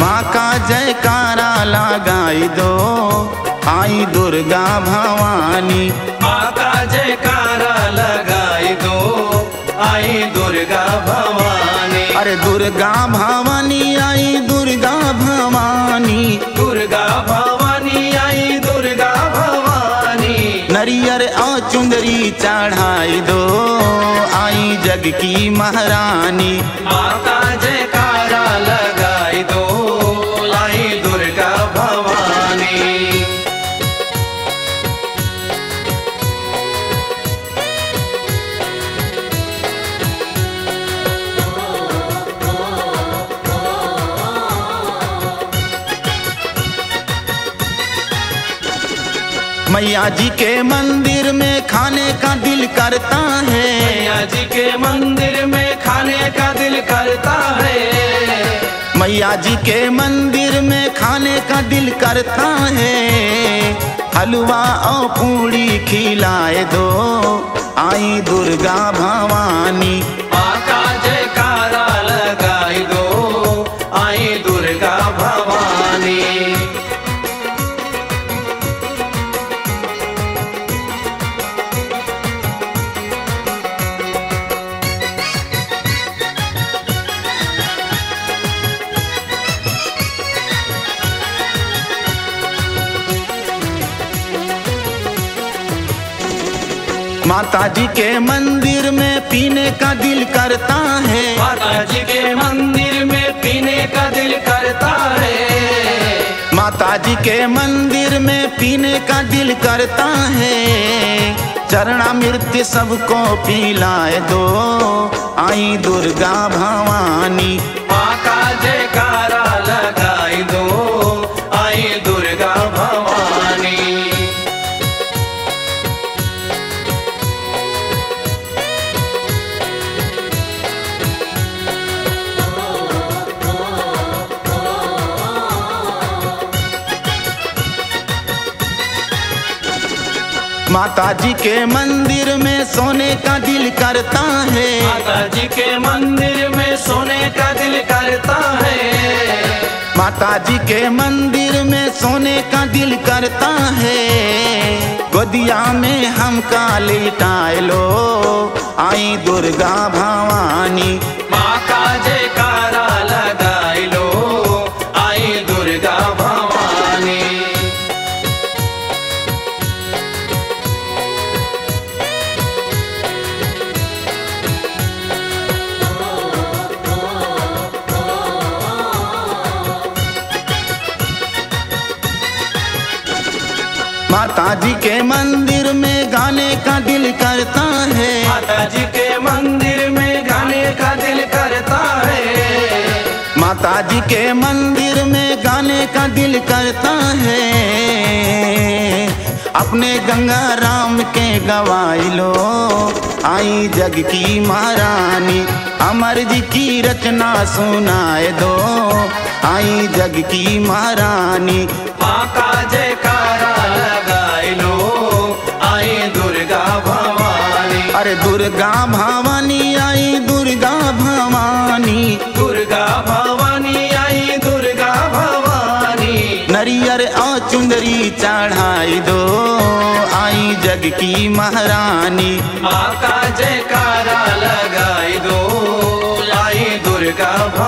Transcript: माँ का जयकारा लगाई दो, आई दुर्गा भवानी। माँ का जयकारा लगाई दो, आई दुर्गा भवानी। अरे दुर्गा भवानी आई दुर्गा भवानी, दुर्गा भवानी आई दुर्गा भवानी। नरियर और चुंदरी चढ़ाई दो, आई जग की महारानी। माँ का जयकारा लगाई दो, आई दुर्गा भवानी। मैया जी के मंदिर में खाने का दिल करता है, मैया जी के मंदिर में खाने का दिल करता है। मैया जी के मंदिर में खाने का दिल करता है, हलवा और पूड़ी खिलाए दो, आई दुर्गा भवानी। माँ का जयकारा लगाई दो, आई दुर्गा भवानी। माता जी के मंदिर में पीने का दिल करता है, माता जी के मंदिर में पीने का दिल करता है। माता जी के मंदिर में पीने का दिल करता है, चरणामृत सबको पिलाए दो, आई दुर्गा भवानी। माँ का जयकारा लगाई दो, आई दुर्गा भवानी। माता जी के मंदिर में सोने का दिल करता है, माता जी के मंदिर में सोने का दिल करता है। माता जी के मंदिर में सोने का दिल करता है, गोदिया में हमका लिटाए लो, आई दुर्गा भवानी। माँ का जयकारा लगाई लो, आई दुर्गा भवानी। माता जी के मंदिर में गाने का दिल करता है, माता जी के मंदिर में गाने का दिल करता है। माता जी के मंदिर में गाने का दिल करता है, अपने गंगाराम के गवाई लो, आई जग की महारानी। अमर जी की रचना सुनाए दो, आई जग की महारानी। माँ का जयकारा लगाई लो, आई दुर्गा भवानी। अरे दुर्गा भवानी आई दुर्गा भवानी, दुर्गा भवानी आई दुर्गा भवानी। नरियर और चुंदरी चढ़ाई दो, आई जग की महारानी। माँ का जयकारा लगाई दो, आई दुर्गा भवानी।